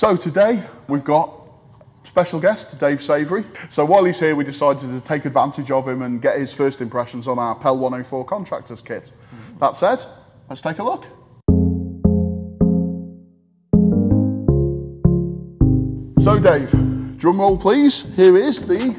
So today we've got special guest, Dave Savery. So while he's here, we decided to take advantage of him and get his first impressions on our PEL 104 contractors kit. That said, let's take a look. So Dave, drum roll please. Here is the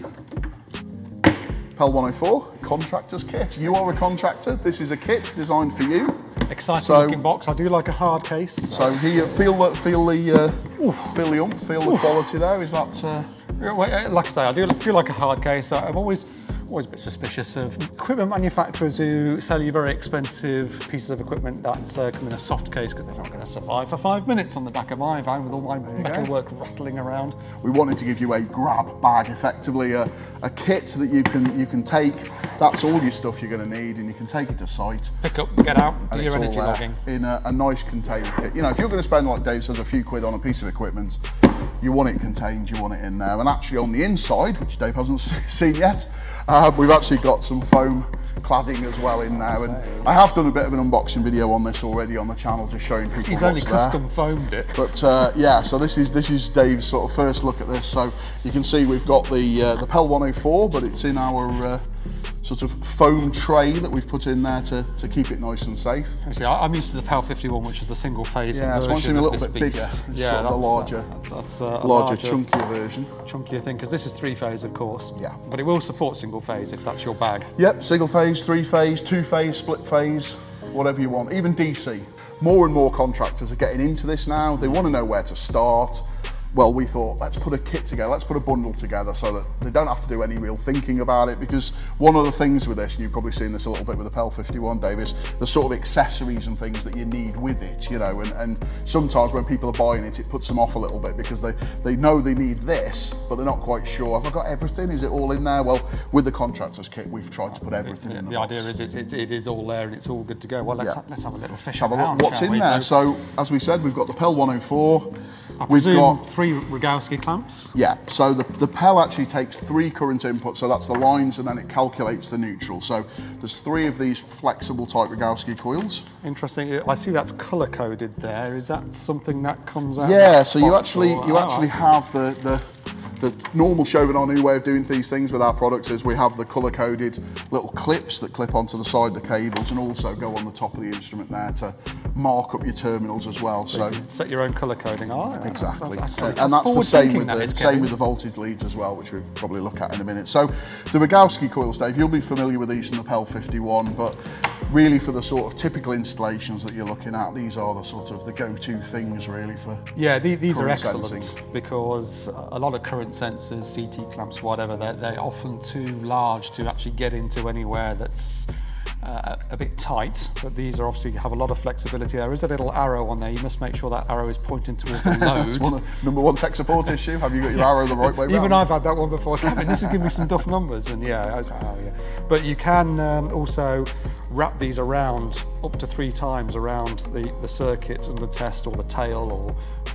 PEL 104 contractors kit. You are a contractor. This is a kit designed for you. Exciting looking box. I do like a hard case. So here, feel the oomph, feel the quality there. Is that? Like I say, I do like a hard case. I'm always a bit suspicious of equipment manufacturers who sell you very expensive pieces of equipment that come in a soft case because they're not going to survive for 5 minutes on the back of my van with all my metalwork rattling around. We wanted to give you a grab bag, effectively a kit that you can take. That's all your stuff you're going to need, and you can take it to site. Pick up, get out, do your energy logging in a nice contained kit. You know, if you're going to spend, like Dave says, a few quid on a piece of equipment, you want it contained, you want it in there. And actually on the inside, which Dave hasn't seen yet, we've actually got some foam cladding as well in there. And I have done a bit of an unboxing video on this already on the channel, just showing people what's there. He's only custom foamed it. But yeah, so this is Dave's sort of first look at this. So you can see we've got the PEL 104, but it's in our sort of foam tray that we've put in there to keep it nice and safe. Actually, I'm used to the PEL 51, which is the single phase version of this beast. Yeah, it's a little bit bigger. Yeah, that's a larger, chunkier version. Chunkier thing, because this is three phase, of course. Yeah. But it will support single phase if that's your bag. Yep, single phase, three phase, two phase, split phase, whatever you want, even DC. More and more contractors are getting into this now. They want to know where to start. Well, we thought, let's put a kit together, let's put a bundle together so that they don't have to do any real thinking about it, because one of the things with this, and you've probably seen this a little bit with the PEL 51, Dave, is the sort of accessories and things that you need with it, you know, and sometimes when people are buying it, it puts them off a little bit because they know they need this, but they're not quite sure, have I got everything? Is it all in there? Well, with the contractor's kit, we've tried to put everything in the box. Idea is it is all there and it's all good to go. Well, let's have a little fish around, have a look what's in there. So, as we said, we've got the PEL 104, we've got three Rogowski clamps. Yeah, so the PEL actually takes three current inputs, so that's the lines, and then it calculates the neutral. So there's three of these flexible type Rogowski coils. Interesting, I see that's color coded there. Is that something that comes out? Yeah, so you actually have the normal Chauvin Arnoux way of doing these things with our products is we have the color coded little clips that clip onto the side of the cables and also go on the top of the instrument there to mark up your terminals as well. So you set your own color coding. Exactly. That's the same with the voltage leads as well, which we'll probably look at in a minute. So the Rogowski coils, Dave, you'll be familiar with these from the PEL 51, but really for the sort of typical installations that you're looking at, these are the sort of the go-to things really for. Yeah, these are excellent because a lot of current sensors, CT clamps, whatever, they're often too large to actually get into anywhere that's a bit tight, but these are obviously have a lot of flexibility. There is a little arrow on there. You must make sure that arrow is pointing towards the load. That's number one tech support issue. Have you got your arrow the right way round? Even I've had that one before. This is giving me some duff numbers, and But you can also wrap these around up to 3 times around the circuit and the test or the tail or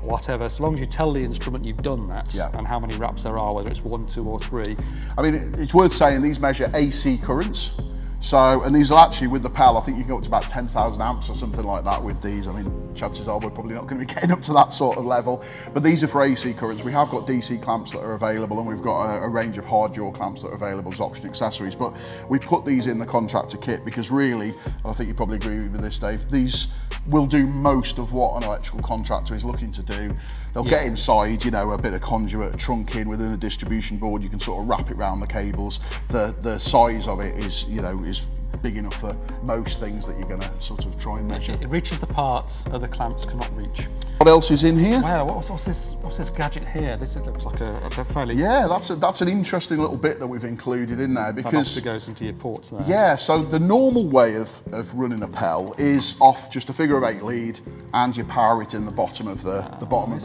whatever. So long as you tell the instrument you've done that and how many wraps there are, whether it's 1, 2, or 3. I mean, it's worth saying these measure AC currents. So, and these are actually with the PEL, I think you can go up to about 10,000 amps or something like that with these. I mean, chances are we're probably not going to be getting up to that sort of level, but these are for AC currents. We have got DC clamps that are available, and we've got a range of hard jaw clamps that are available as option accessories, but we put these in the contractor kit because really, and I think you probably agree with this, Dave, these will do most of what an electrical contractor is looking to do. They'll get inside, you know, a bit of conduit, a trunk in within a distribution board, you can sort of wrap it around the cables. The size of it is, you know, is big enough for most things that you're going to sort of try and measure. It reaches the parts other clamps cannot reach. What else is in here? Wow, what's this gadget here? This is, looks like a fairly... Yeah, that's an interesting little bit that we've included in there because... That obviously goes into your ports there. Yeah, so the normal way of running a PEL is off just a figure-of-8 lead and you power it in the bottom of the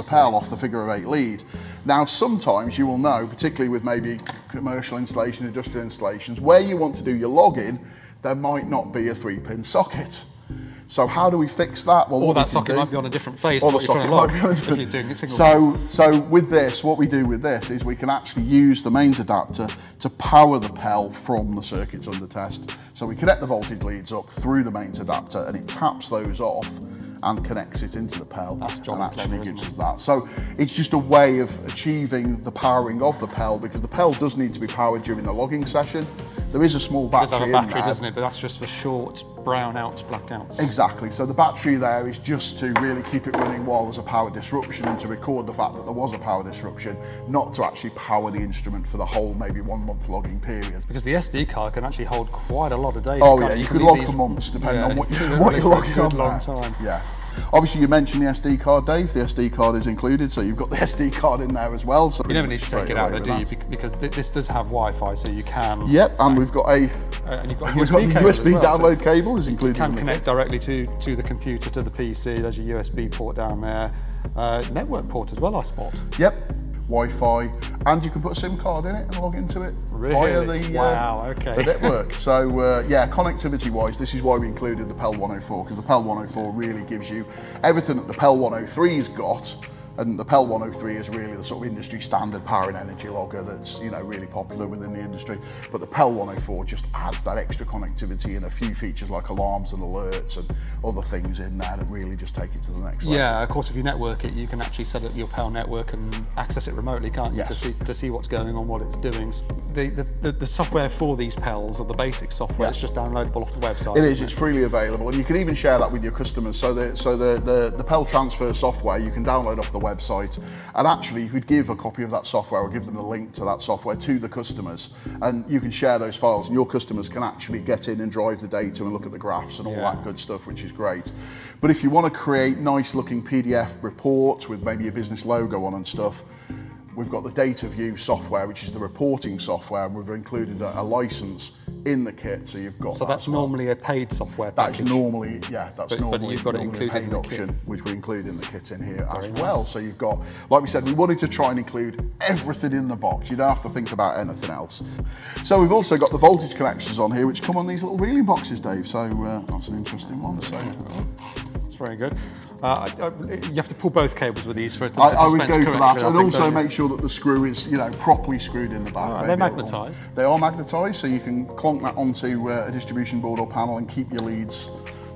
PEL off the figure-of-8 lead. Now, sometimes you will know, particularly with maybe commercial installation, industrial installations, where you want to do your logging, there might not be a 3-pin socket. So how do we fix that? Well, or that socket might be on a different phase. Or the socket might be on a different phase. So with this, what we do with this is we can actually use the mains adapter to power the PEL from the circuits under test. So we connect the voltage leads up through the mains adapter and it taps those off. and connects it into the PEL and actually gives us that. So it's just a way of achieving the powering of the PEL, because the PEL does need to be powered during the logging session. There is a small battery in there. It does have a battery, doesn't it? But that's just for short brownouts, blackouts. Exactly. So the battery there is just to really keep it running while there's a power disruption and to record the fact that there was a power disruption, not to actually power the instrument for the whole maybe 1 month logging period. Because the SD card can actually hold quite a lot of data. Oh yeah, you could log for months depending on what you're logging on. Long time. Yeah. Obviously, you mentioned the SD card, Dave. The SD card is included, so you've got the SD card in there as well. So you never need to take it out there, do you? Because this does have Wi-Fi, so you can. Yep, and we've got a USB download cable is included. You can connect directly to the computer, to the PC. There's your USB port down there, network port as well, I spot. Yep. Wi-Fi, and you can put a SIM card in it and log into it via the, the network. So yeah, connectivity wise, this is why we included the PEL 104, because the PEL 104 really gives you everything that the PEL 103's got, and the PEL 103 is really the sort of industry standard power and energy logger that's, you know, really popular within the industry. But the PEL 104 just adds that extra connectivity and a few features like alarms and alerts and other things in there that really just take it to the next level. Yeah, of course, if you network it, you can actually set up your PEL network and access it remotely, can't you? Yes. To see what's going on, what it's doing. The software for these PELs, or the basic software, it's just downloadable off the website. It is, it's freely available, and you can even share that with your customers. So the PEL Transfer software, you can download off the website, and actually you could give a copy of that software or give them the link to that software to the customers, and you can share those files, and your customers can actually get in and drive the data and look at the graphs and all that good stuff, which is great. But if you want to create nice looking PDF reports with maybe your business logo on and stuff, we've got the DataView software, which is the reporting software, and we've included a license in the kit, so you've got. So that's normally a paid software package. That's normally, yeah, that's normally a paid option, which we include in the kit in here as well. So you've got, like we said, we wanted to try and include everything in the box. You don't have to think about anything else. So we've also got the voltage connections on here, which come on these little reeling boxes, Dave. So that's an interesting one. So that's very good. You have to pull both cables with these for it to dispense correctly. I would go for that, and also make sure that the screw is, you know, properly screwed in the back. Right, they're magnetised. They are magnetised, so you can clonk that onto a distribution board or panel and keep your leads.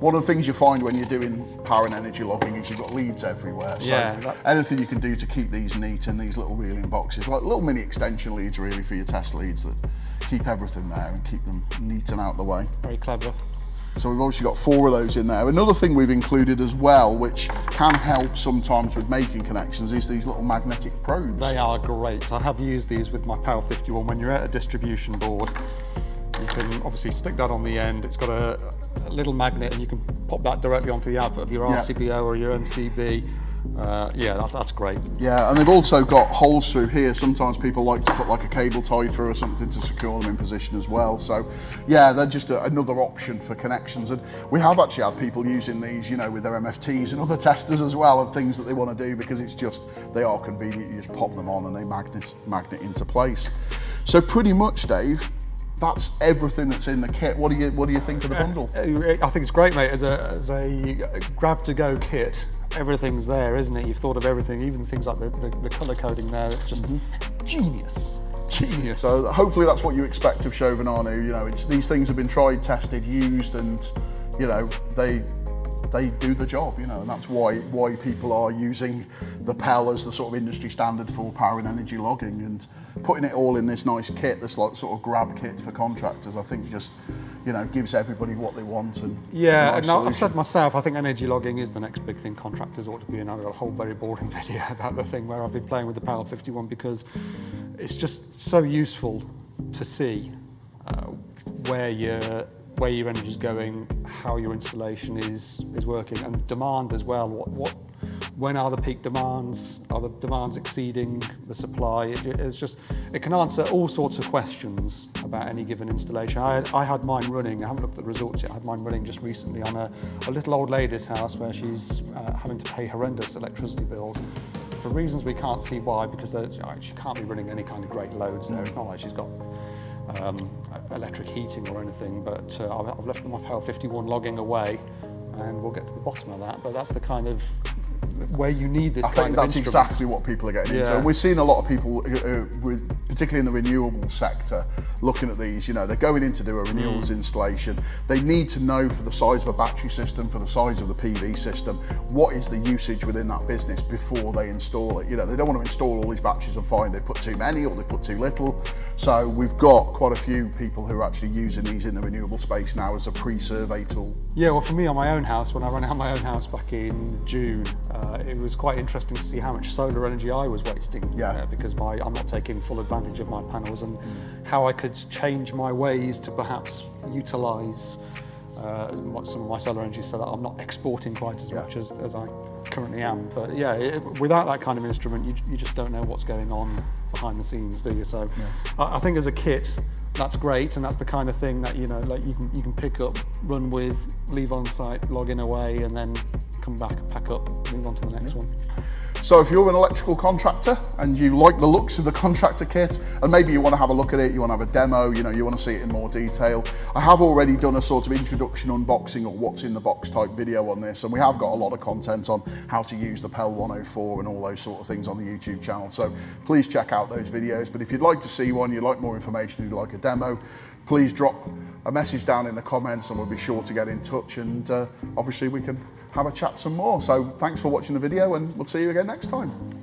One of the things you find when you're doing power and energy logging is you've got leads everywhere. So anything you can do to keep these neat in these little reeling boxes, like little mini extension leads really for your test leads, that keep everything there and keep them neat and out the way. Very clever. So we've obviously got 4 of those in there. Another thing we've included as well, which can help sometimes with making connections, is these little magnetic probes. They are great. I have used these with my PEL 51. When you're at a distribution board, you can obviously stick that on the end. It's got a little magnet, and you can pop that directly onto the output of your RCBO or your MCB. Yeah, that's great. Yeah, and they've also got holes through here. Sometimes people like to put like a cable tie through or something to secure them in position as well. So yeah, they're just another option for connections. And we have actually had people using these, you know, with their MFTs and other testers as well, of things that they want to do, because it's just, they are convenient. You just pop them on and they magnet into place. So pretty much, Dave, that's everything that's in the kit. What do you think of the bundle? I think it's great, mate. As a grab-to-go kit, everything's there, isn't it? You've thought of everything, even things like the colour coding there. It's just genius. So hopefully that's what you expect of Chauvin Arnoux. You know, it's, these things have been tried, tested, used, and you know they do the job, you know, and that's why people are using the PEL as the sort of industry standard for power and energy logging, and putting it all in this nice kit, this like sort of grab kit for contractors, I think just, you know, gives everybody what they want. And yeah, and I've said myself, I think energy logging is the next big thing. Contractors ought to be in. I've got a whole very boring video about the thing where I've been playing with the PEL 51, because it's just so useful to see where your energy is going, how your installation is working, and demand as well. When are the peak demands? Are the demands exceeding the supply? It can answer all sorts of questions about any given installation. I had mine running, I haven't looked at the results yet, I had mine running just recently on a little old lady's house where she's having to pay horrendous electricity bills for reasons we can't see why, because she can't be running any kind of great loads there. It's not like she's got electric heating or anything, but I've left my PEL 51 logging away, and we'll get to the bottom of that. But that's the kind of where you need this. I think that's exactly what people are getting into, and we're seeing a lot of people, particularly in the renewable sector, looking at these, you know, they're going in to do a renewals installation. They need to know, for the size of a battery system, for the size of the PV system, what is the usage within that business before they install it. You know, they don't want to install all these batteries and find they've put too many or they've put too little. So we've got quite a few people who are actually using these in the renewable space now as a pre-survey tool. Yeah, well for me on my own house, when I ran out my own house back in June, it was quite interesting to see how much solar energy I was wasting. Yeah. Because I'm not taking full advantage of my panels, and how I could change my ways to perhaps utilise some of my solar energy so that I'm not exporting quite as much as I currently am. But yeah, without that kind of instrument, you just don't know what's going on behind the scenes, do you? So I think as a kit, that's great, and that's the kind of thing that, you know, like you can pick up, run with, leave on site, log in away, and then come back, pack up, move on to the next one. So if you're an electrical contractor and you like the looks of the contractor kit, and maybe you want to have a look at it, you want to have a demo, you know, you want to see it in more detail, I have already done a sort of introduction unboxing or what's in the box type video on this, and we have got a lot of content on how to use the PEL 104 and all those sort of things on the YouTube channel. So please check out those videos. But if you'd like to see one, you'd like more information, you'd like a demo, please drop a message down in the comments and we'll be sure to get in touch, and obviously we can have a chat some more. So thanks for watching the video, and we'll see you again next time.